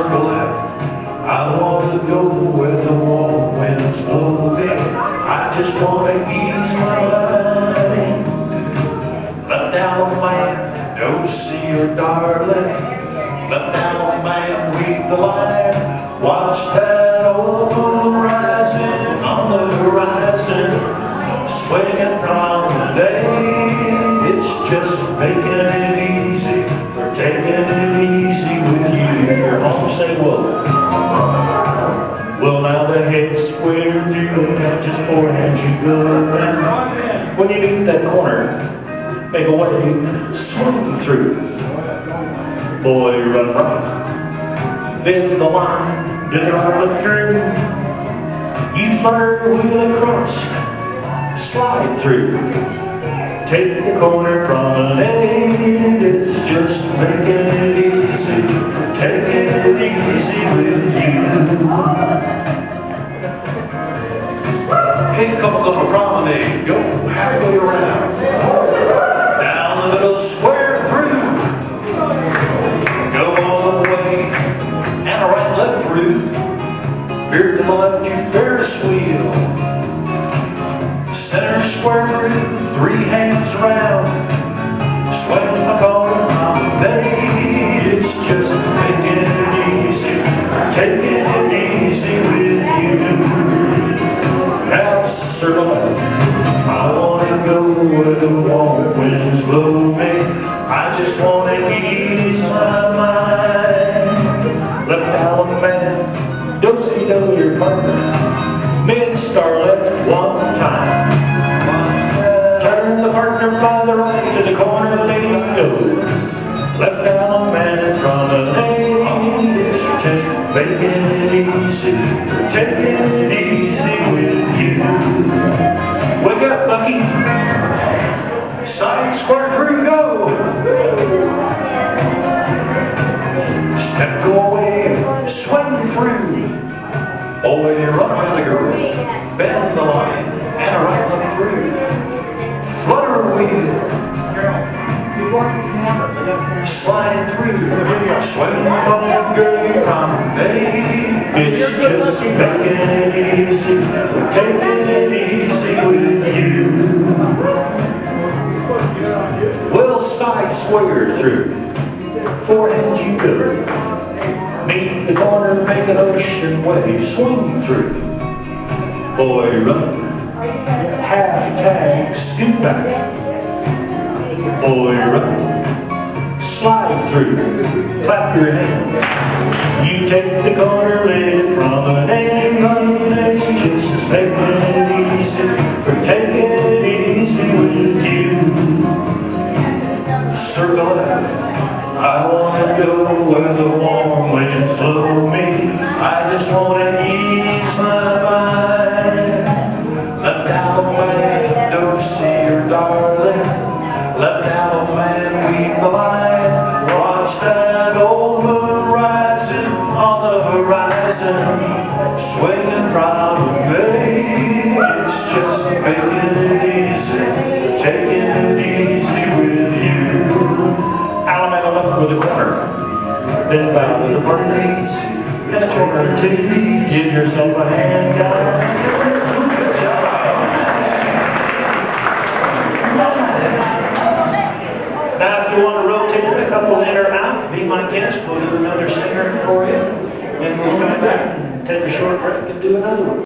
for life. I want to go where the warm winds blow me. I just want to ease my mind. Let down a man, don't see your darling. Let down a man, read the light. Watch that old moon rising on the horizon, swinging from the day. It's just making it easy for taking it easy with you. Say whoa. Well, now the head's square through the matches for and you go around. When you meet that corner, make a way, swing through. Boy, run right, bend the line, get on the through. You flirt, wheel across, slide through. Take the corner from an end, it's just making it easy, taking it easy with you. Hey, come on, little promenade, go halfway around, down the middle, square through, go all the way, and a right left through, veer to the left, you Ferris wheel. Center square through, three hands round, swing the corner from day. It's just taking it easy, taking it easy with you. Now circle left, I want to go where the warm winds blow me. I just want to ease my mind. Let down a man, don't see down your partner, mid starlet one time. By the right to the corner, lady, go. Let down a man from the lane. Just making it easy, taking it easy with you. Wake up, Bucky. Side square through, go. Step away, swing through. Boy, you're up on the girl. Bend the line and a right look through. Flutter wheel, slide through, swing the corner, girl, you're on babe. It's just making it easy, taking it easy with you. Well, side square through, forehand you go. Meet the corner, make an ocean wave, swing through. Boy, run. Half tag, scoot back, boy right, slide through, clap your hands. You take the corner lid from an A, just making it easy, for taking it easy with you. Circle left, I want to go where the warm winds blow me. I just want to ease my mind. Let down a man, don't see your darling. Let down a man, weep the line. Watch that old moon rising on the horizon, swinging proud and vain. It's just making it easy, taking it easy with you. Alameda left with a corner, then back with the birdies, and a corner to give yourself a hand down. We'll do another singer for you, and we'll come back, take a short break, and do another one.